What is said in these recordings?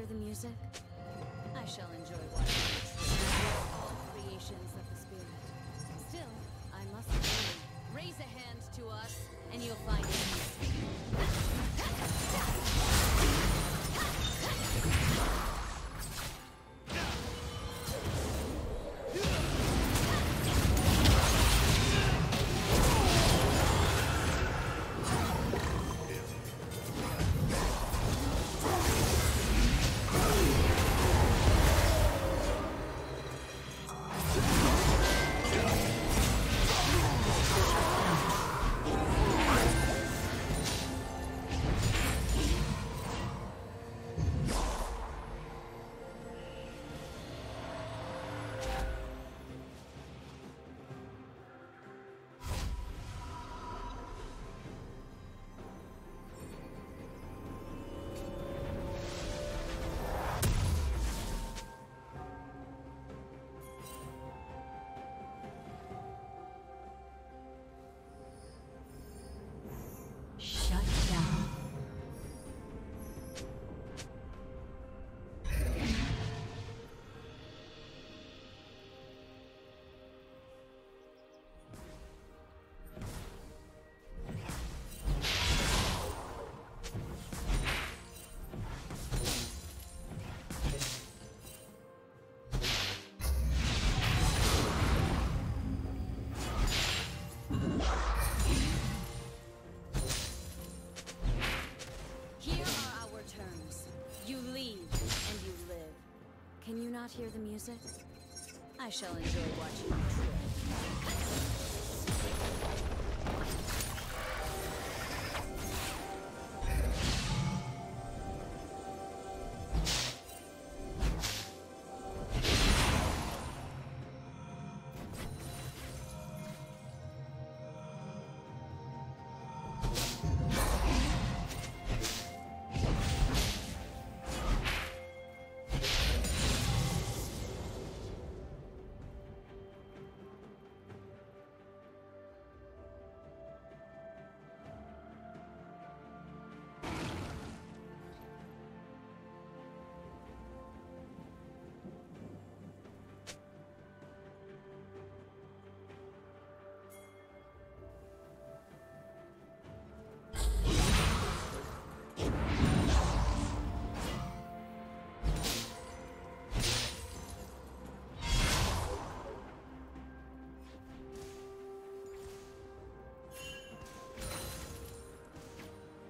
hear the music? I shall enjoy watching all creations of the spirit. Still, I must learn. Raise a hand to us, and you'll find it. Can you not hear the music? I shall enjoy watching you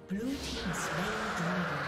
Blue team is very dragon.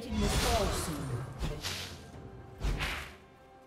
plating will fall soon.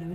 Blue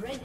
Red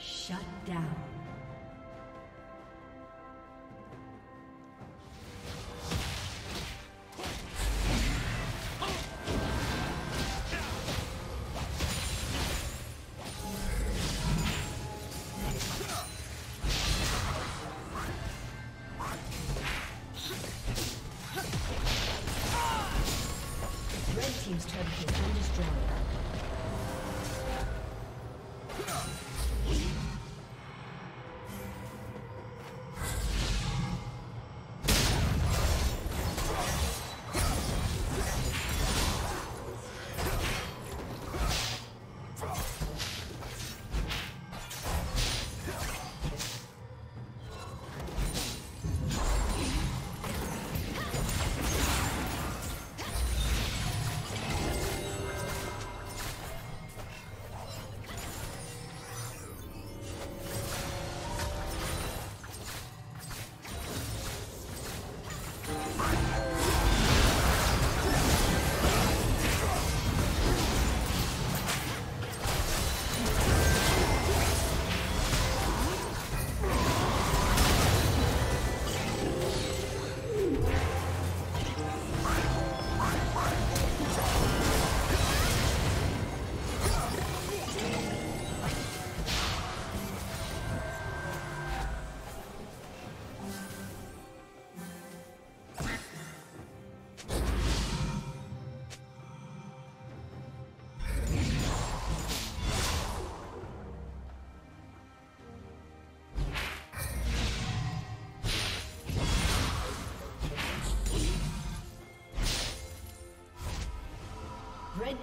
Shut down. Red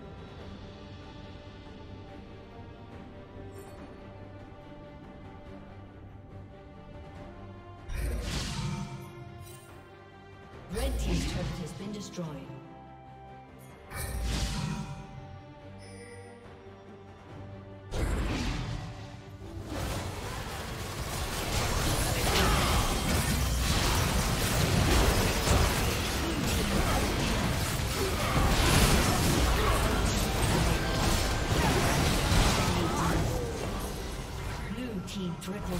Red Team's turret has been destroyed. Triple